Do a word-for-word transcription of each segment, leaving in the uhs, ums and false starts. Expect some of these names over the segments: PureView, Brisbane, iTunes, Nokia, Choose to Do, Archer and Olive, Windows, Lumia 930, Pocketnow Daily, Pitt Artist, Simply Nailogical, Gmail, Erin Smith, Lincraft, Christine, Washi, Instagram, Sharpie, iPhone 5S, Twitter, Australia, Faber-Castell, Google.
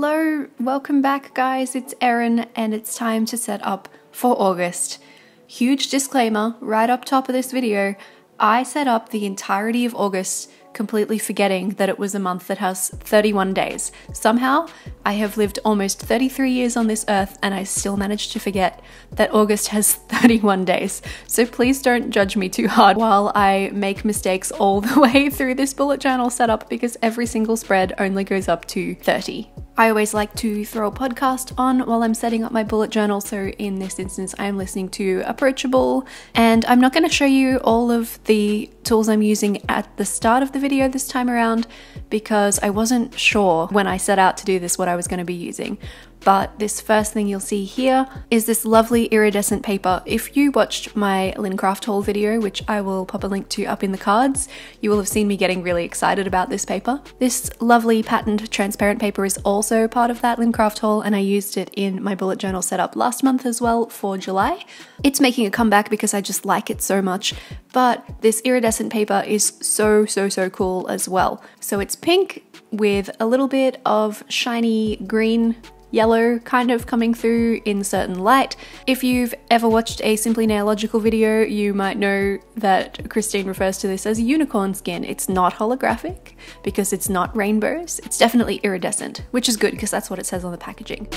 Hello, welcome back guys, it's Erin and it's time to set up for August. Huge disclaimer, right up top of this video, I set up the entirety of August completely forgetting that it was a month that has thirty-one days. Somehow, I have lived almost thirty-three years on this earth and I still managed to forget that August has thirty-one days. So please don't judge me too hard while I make mistakes all the way through this bullet journal setup because every single spread only goes up to thirty. I always like to throw a podcast on while I'm setting up my bullet journal, so in this instance I'm listening to Approachable, and I'm not going to show you all of the tools I'm using at the start of the video this time around because I wasn't sure when I set out to do this what I was going to be using. But this first thing you'll see here is this lovely iridescent paper. If you watched my Lincraft haul video, which I will pop a link to up in the cards, you will have seen me getting really excited about this paper. This lovely patterned transparent paper is also part of that Lincraft haul, and I used it in my bullet journal setup last month as well for July. It's making a comeback because I just like it so much, but this iridescent paper is so, so, so cool as well. So it's pink with a little bit of shiny green yellow kind of coming through in certain light. If you've ever watched a Simply Nailogical video, you might know that Christine refers to this as unicorn skin. It's not holographic because it's not rainbows. It's definitely iridescent, which is good because that's what it says on the packaging.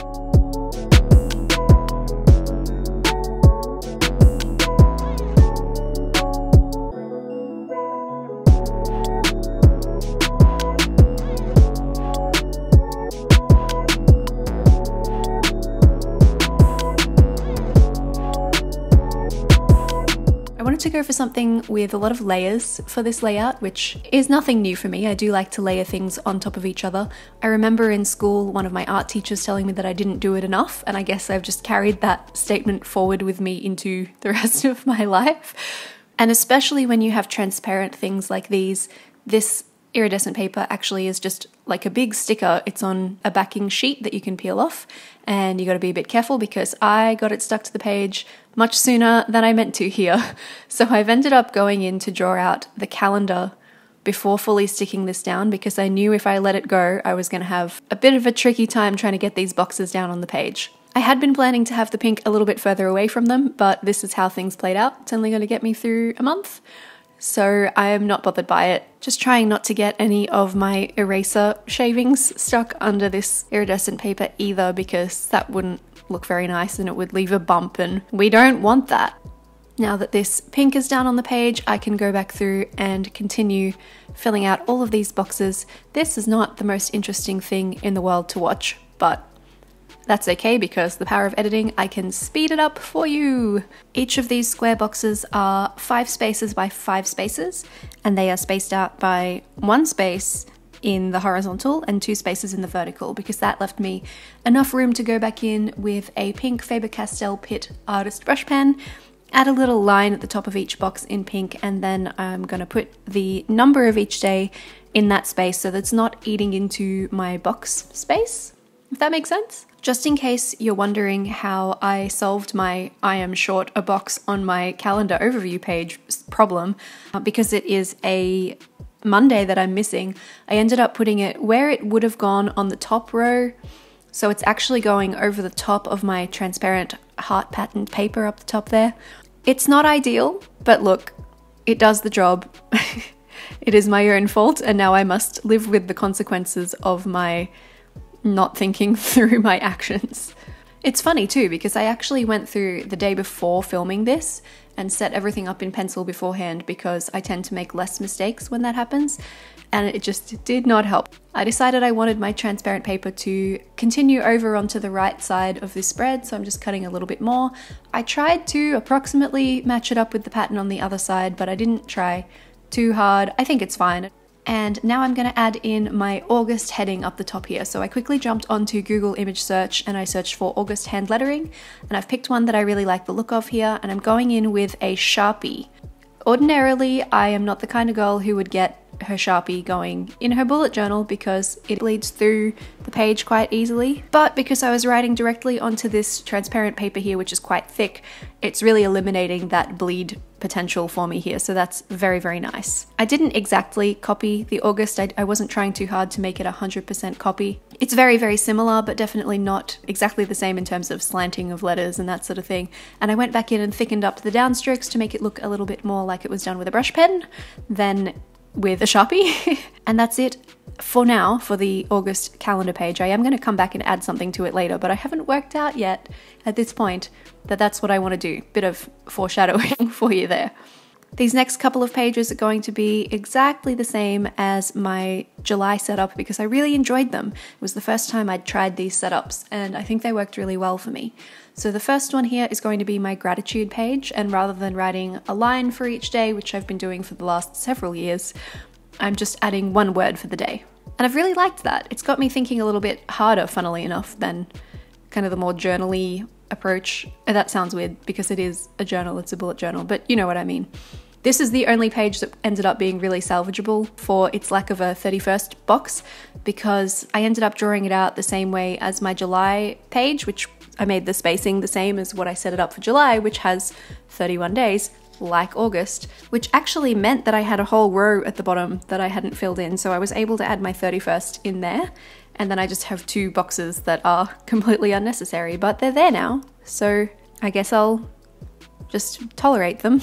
To go for something with a lot of layers for this layout, which is nothing new for me. I do like to layer things on top of each other. I remember in school one of my art teachers telling me that I didn't do it enough, and I guess I've just carried that statement forward with me into the rest of my life. And especially when you have transparent things like these, this iridescent paper actually is just like a big sticker. It's on a backing sheet that you can peel off, and you got to be a bit careful because I got it stuck to the page much sooner than I meant to here. So I've ended up going in to draw out the calendar before fully sticking this down because I knew if I let it go, I was going to have a bit of a tricky time trying to get these boxes down on the page. I had been planning to have the pink a little bit further away from them, but this is how things played out. It's only going to get me through a month, so I am not bothered by it. Just trying not to get any of my eraser shavings stuck under this iridescent paper either because that wouldn't look very nice and it would leave a bump, and we don't want that. Now that this pink is down on the page, I can go back through and continue filling out all of these boxes. This is not the most interesting thing in the world to watch, but that's okay because the power of editing, I can speed it up for you. Each of these square boxes are five spaces by five spaces, and they are spaced out by one space in the horizontal and two spaces in the vertical because that left me enough room to go back in with a pink Faber-Castell Pitt Artist brush pen, add a little line at the top of each box in pink, and then I'm going to put the number of each day in that space so that's not eating into my box space, if that makes sense. Just in case you're wondering how I solved my I am short a box on my calendar overview page problem, because it is a Monday that I'm missing, I ended up putting it where it would have gone on the top row. So it's actually going over the top of my transparent heart patterned paper up the top there. It's not ideal, but look, it does the job. It is my own fault, and now I must live with the consequences of my not thinking through my actions. It's funny too because I actually went through the day before filming this and set everything up in pencil beforehand because I tend to make less mistakes when that happens, and it just did not help. I decided I wanted my transparent paper to continue over onto the right side of this spread, so I'm just cutting a little bit more. I tried to approximately match it up with the pattern on the other side, but I didn't try too hard. I think it's fine. And now I'm going to add in my August heading up the top here. So I quickly jumped onto Google image search and I searched for August hand lettering, and I've picked one that I really like the look of here, and I'm going in with a Sharpie. Ordinarily, I am not the kind of girl who would get her Sharpie going in her bullet journal because it bleeds through the page quite easily. But because I was writing directly onto this transparent paper here, which is quite thick, it's really eliminating that bleed potential for me here. So that's very, very nice. I didn't exactly copy the August. I, I wasn't trying too hard to make it one hundred percent copy. It's very, very similar, but definitely not exactly the same in terms of slanting of letters and that sort of thing. And I went back in and thickened up the downstrokes to make it look a little bit more like it was done with a brush pen than with a Sharpie. And that's it for now for the August calendar page. I am going to come back and add something to it later, but I haven't worked out yet at this point that that's what I want to do. Bit of foreshadowing for you there. These next couple of pages are going to be exactly the same as my July setup because I really enjoyed them. It was the first time I'd tried these setups and I think they worked really well for me. So the first one here is going to be my gratitude page, and rather than writing a line for each day, which I've been doing for the last several years, I'm just adding one word for the day. And I've really liked that. It's got me thinking a little bit harder, funnily enough, than kind of the more journaly approach. That sounds weird because it is a journal, it's a bullet journal, but you know what I mean. This is the only page that ended up being really salvageable for its lack of a thirty-first box, because I ended up drawing it out the same way as my July page, which I made the spacing the same as what I set it up for July, which has thirty-one days, like August, which actually meant that I had a whole row at the bottom that I hadn't filled in, so I was able to add my thirty-first in there. And then I just have two boxes that are completely unnecessary, but they're there now, so I guess I'll just tolerate them.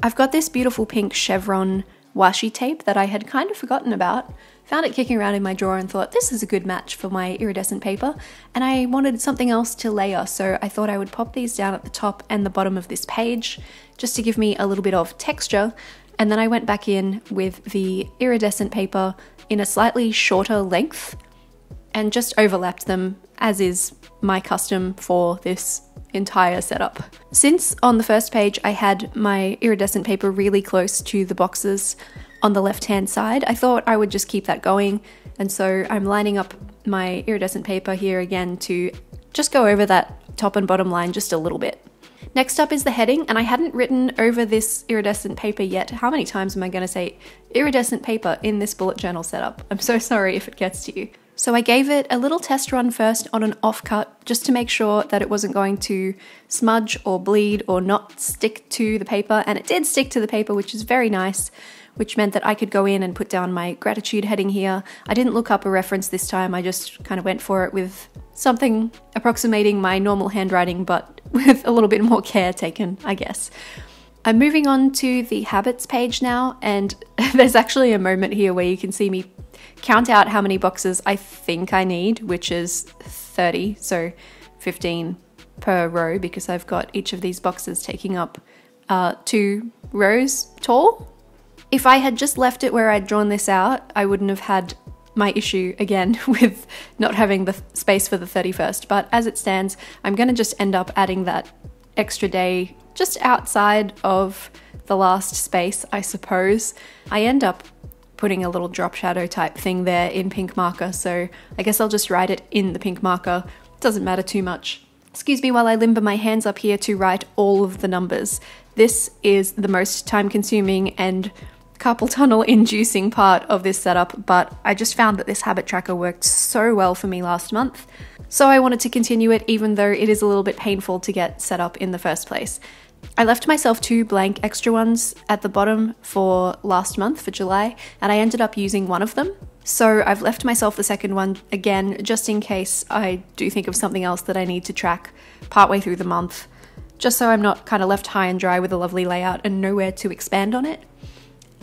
I've got this beautiful pink chevron washi tape that I had kind of forgotten about. Found it kicking around in my drawer and thought this is a good match for my iridescent paper, and I wanted something else to layer, so I thought I would pop these down at the top and the bottom of this page just to give me a little bit of texture. And then I went back in with the iridescent paper in a slightly shorter length and just overlapped them, as is my custom for this entire setup. Since on the first page I had my iridescent paper really close to the boxes on the left hand side, I thought I would just keep that going, and so I'm lining up my iridescent paper here again to just go over that top and bottom line just a little bit. Next up is the heading, and I hadn't written over this iridescent paper yet. How many times am I going to say iridescent paper in this bullet journal setup? I'm so sorry if it gets to you. So I gave it a little test run first on an offcut just to make sure that it wasn't going to smudge or bleed or not stick to the paper, and it did stick to the paper, which is very nice, which meant that I could go in and put down my gratitude heading here. I didn't look up a reference this time, I just kind of went for it with something approximating my normal handwriting but with a little bit more care taken, I guess. I'm moving on to the habits page now, and there's actually a moment here where you can see me count out how many boxes I think I need, which is thirty, so fifteen per row, because I've got each of these boxes taking up uh, two rows tall. If I had just left it where I'd drawn this out, I wouldn't have had my issue again with not having the space for the thirty-first, but as it stands, I'm going to just end up adding that extra day just outside of the last space, I suppose. I end up putting a little drop shadow type thing there in pink marker, so I guess I'll just write it in the pink marker. Doesn't matter too much. Excuse me while I limber my hands up here to write all of the numbers. This is the most time-consuming and carpal tunnel inducing part of this setup, but I just found that this habit tracker worked so well for me last month, so I wanted to continue it even though it is a little bit painful to get set up in the first place. I left myself two blank extra ones at the bottom for last month, for July, and I ended up using one of them. So I've left myself the second one again, just in case I do think of something else that I need to track partway through the month, just so I'm not kind of left high and dry with a lovely layout and nowhere to expand on it.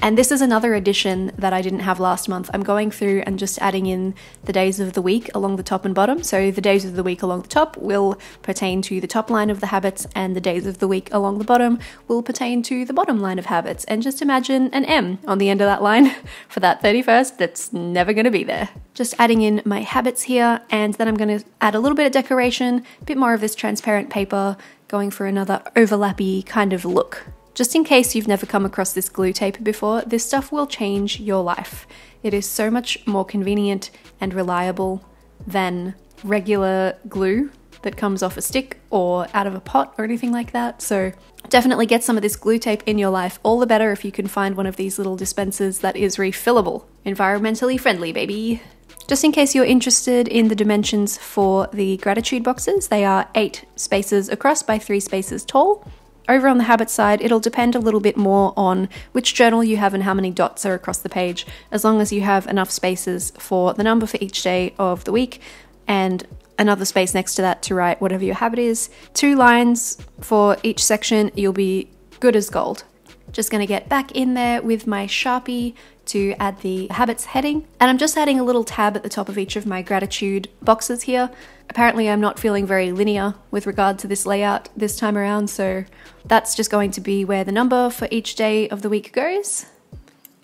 And this is another addition that I didn't have last month. I'm going through and just adding in the days of the week along the top and bottom. So the days of the week along the top will pertain to the top line of the habits, and the days of the week along the bottom will pertain to the bottom line of habits. And just imagine an M on the end of that line for that thirty-first that's never going to be there. Just adding in my habits here, and then I'm going to add a little bit of decoration, a bit more of this transparent paper, going for another overlappy kind of look. Just in case you've never come across this glue tape before, this stuff will change your life. It is so much more convenient and reliable than regular glue that comes off a stick or out of a pot or anything like that. So definitely get some of this glue tape in your life. All the better if you can find one of these little dispensers that is refillable. Environmentally friendly, baby. Just in case you're interested in the dimensions for the gratitude boxes, they are eight spaces across by three spaces tall. Over on the habit side, it'll depend a little bit more on which journal you have and how many dots are across the page, as long as you have enough spaces for the number for each day of the week and another space next to that to write whatever your habit is. Two lines for each section, you'll be good as gold. Just gonna get back in there with my Sharpie to add the habits heading. And I'm just adding a little tab at the top of each of my gratitude boxes here. Apparently I'm not feeling very linear with regard to this layout this time around, so that's just going to be where the number for each day of the week goes.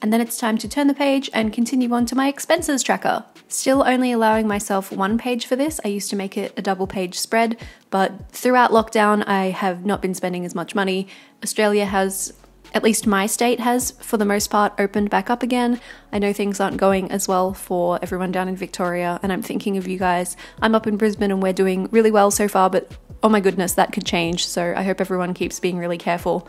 And then it's time to turn the page and continue on to my expenses tracker. Still only allowing myself one page for this. I used to make it a double page spread, but throughout lockdown, I have not been spending as much money. Australia has, at least my state has, for the most part, opened back up again. I know things aren't going as well for everyone down in Victoria, and I'm thinking of you guys. I'm up in Brisbane and we're doing really well so far, but oh my goodness, that could change. So I hope everyone keeps being really careful.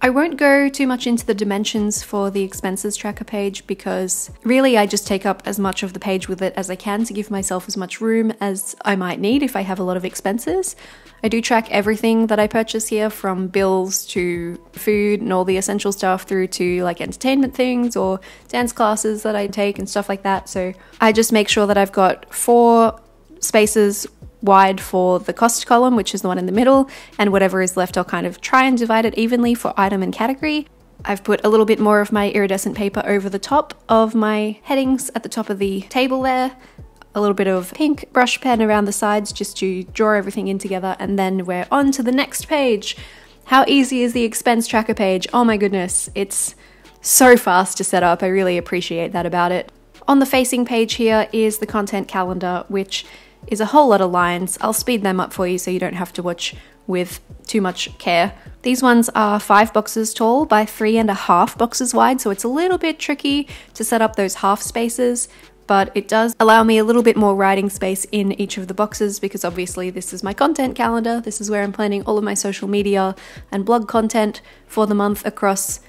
I won't go too much into the dimensions for the expenses tracker page because really I just take up as much of the page with it as I can to give myself as much room as I might need if I have a lot of expenses. I do track everything that I purchase here, from bills to food and all the essential stuff through to like entertainment things or dance classes that I take and stuff like that. So I just make sure that I've got four spaces wide for the cost column, which is the one in the middle, and whatever is left I'll kind of try and divide it evenly for item and category. I've put a little bit more of my iridescent paper over the top of my headings at the top of the table there, a little bit of pink brush pen around the sides just to draw everything in together, and then we're on to the next page. How easy is the expense tracker page? Oh my goodness, it's so fast to set up. I really appreciate that about it. On the facing page here is the content calendar, which is a whole lot of lines. I'll speed them up for you so you don't have to watch with too much care. These ones are five boxes tall by three and a half boxes wide, so it's a little bit tricky to set up those half spaces, but it does allow me a little bit more writing space in each of the boxes because obviously this is my content calendar. This is where I'm planning all of my social media and blog content for the month across.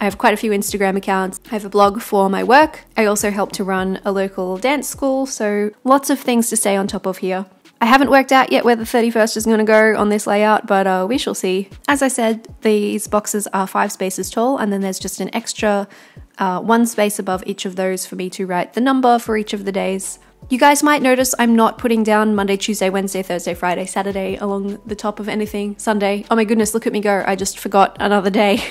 I have quite a few Instagram accounts. I have a blog for my work. I also help to run a local dance school, so lots of things to stay on top of here. I haven't worked out yet where the thirty-first is going to go on this layout, but uh, we shall see. As I said, these boxes are five spaces tall, and then there's just an extra uh, one space above each of those for me to write the number for each of the days. You guys might notice I'm not putting down Monday, Tuesday, Wednesday, Thursday, Friday, Saturday along the top of anything. Sunday. Oh my goodness, look at me go. I just forgot another day.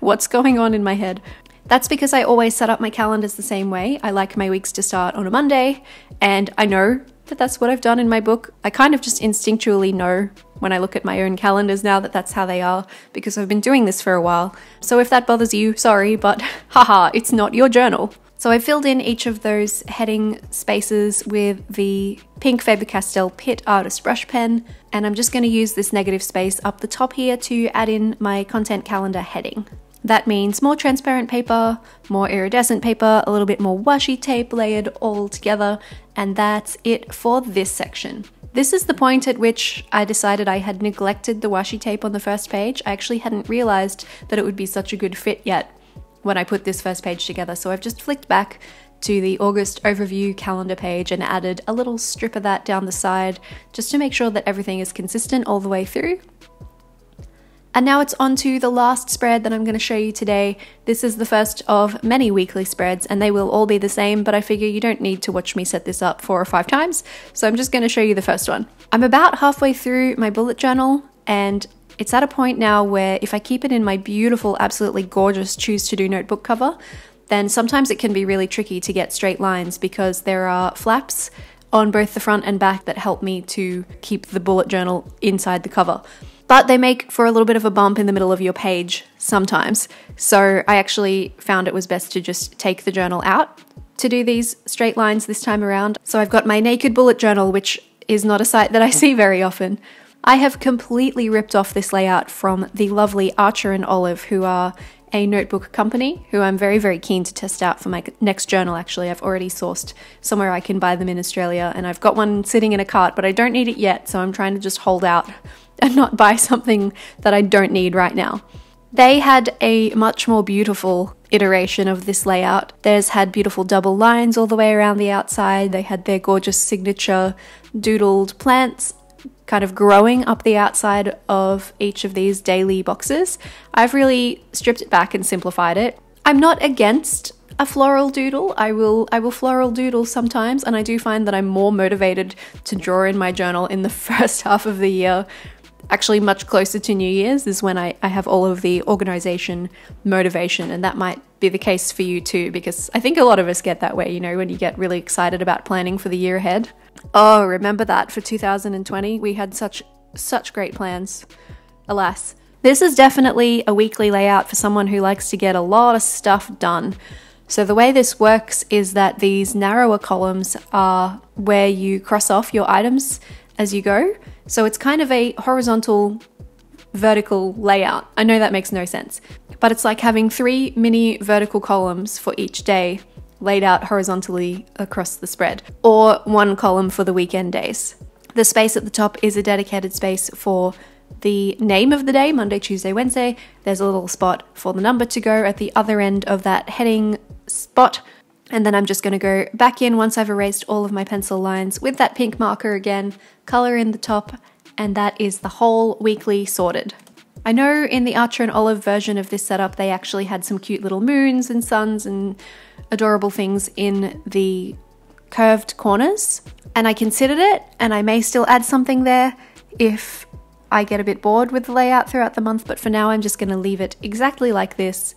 What's going on in my head? That's because I always set up my calendars the same way. I like my weeks to start on a Monday, and I know that that's what I've done in my book. I kind of just instinctually know when I look at my own calendars now that that's how they are because I've been doing this for a while. So if that bothers you, sorry, but haha, it's not your journal. So I filled in each of those heading spaces with the pink Faber-Castell Pitt Artist brush pen, and I'm just going to use this negative space up the top here to add in my content calendar heading. That means more transparent paper, more iridescent paper, a little bit more washi tape layered all together, and that's it for this section. This is the point at which I decided I had neglected the washi tape on the first page. I actually hadn't realized that it would be such a good fit yet when I put this first page together. So I've just flicked back to the August overview calendar page and added a little strip of that down the side just to make sure that everything is consistent all the way through. And now it's on to the last spread that I'm going to show you today. This is the first of many weekly spreads, and they will all be the same, but I figure you don't need to watch me set this up four or five times, so I'm just going to show you the first one. I'm about halfway through my bullet journal, and it's at a point now where if I keep it in my beautiful, absolutely gorgeous Choose to Do notebook cover, then sometimes it can be really tricky to get straight lines because there are flaps on both the front and back that help me to keep the bullet journal inside the cover. But they make for a little bit of a bump in the middle of your page sometimes. So I actually found it was best to just take the journal out to do these straight lines this time around. So I've got my naked bullet journal, which is not a sight that I see very often. I have completely ripped off this layout from the lovely Archer and Olive, who are a notebook company who I'm very, very keen to test out for my next journal. Actually, I've already sourced somewhere I can buy them in Australia, and I've got one sitting in a cart, but I don't need it yet. So I'm trying to just hold out and not buy something that I don't need right now. They had a much more beautiful iteration of this layout. Theirs had beautiful double lines all the way around the outside. They had their gorgeous signature doodled plants kind of growing up the outside of each of these daily boxes, I've really stripped it back and simplified it. I'm not against a floral doodle. I will I will floral doodle sometimes, and I do find that I'm more motivated to draw in my journal in the first half of the year. Actually, much closer to New Year's is when I, I have all of the organization motivation, and that might be the case for you too, because I think a lot of us get that way, you know, when you get really excited about planning for the year ahead. Oh, remember that for two thousand twenty, we had such such great plans. Alas, this is definitely a weekly layout for someone who likes to get a lot of stuff done. So the way this works is that these narrower columns are where you cross off your items as you go. So it's kind of a horizontal, vertical layout. I know that makes no sense, but it's like having three mini vertical columns for each day laid out horizontally across the spread, or one column for the weekend days. The space at the top is a dedicated space for the name of the day, Monday, Tuesday, Wednesday. There's a little spot for the number to go at the other end of that heading spot. And then I'm just going to go back in once I've erased all of my pencil lines with that pink marker again, color in the top, and that is the whole weekly sorted. I know in the Archer and Olive version of this setup, they actually had some cute little moons and suns and adorable things in the curved corners, and I considered it, and I may still add something there if I get a bit bored with the layout throughout the month, but for now I'm just going to leave it exactly like this.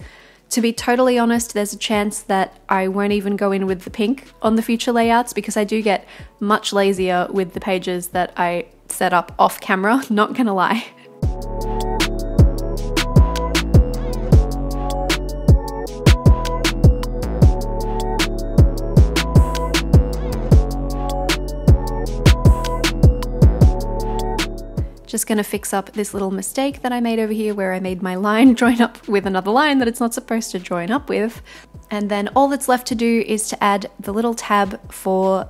To be totally honest, there's a chance that I won't even go in with the pink on the future layouts, because I do get much lazier with the pages that I set up off camera, not gonna lie. Just gonna fix up this little mistake that I made over here where I made my line join up with another line that it's not supposed to join up with. And then all that's left to do is to add the little tab for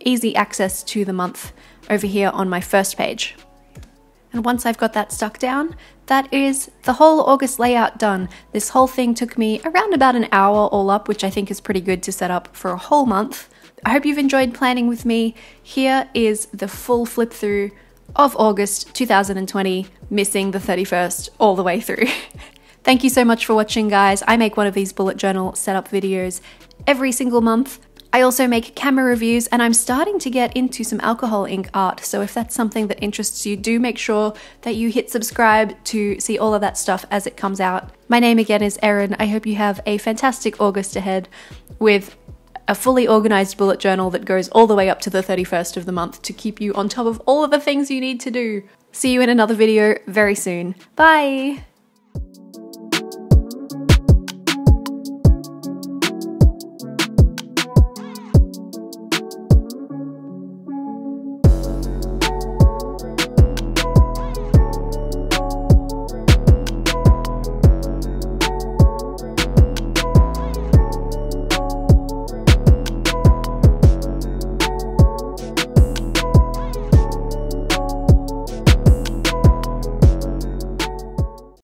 easy access to the month over here on my first page. And once I've got that stuck down, that is the whole August layout done. This whole thing took me around about an hour all up, which I think is pretty good to set up for a whole month. I hope you've enjoyed planning with me. Here is the full flip through of August two thousand twenty, missing the thirty-first all the way through. Thank you so much for watching, guys. I make one of these bullet journal setup videos every single month. I also make camera reviews, and I'm starting to get into some alcohol ink art, so if that's something that interests you, do make sure that you hit subscribe to see all of that stuff as it comes out. My name again is Erin. I hope you have a fantastic August ahead with a fully organized bullet journal that goes all the way up to the thirty-first of the month to keep you on top of all of the things you need to do. See you in another video very soon. Bye!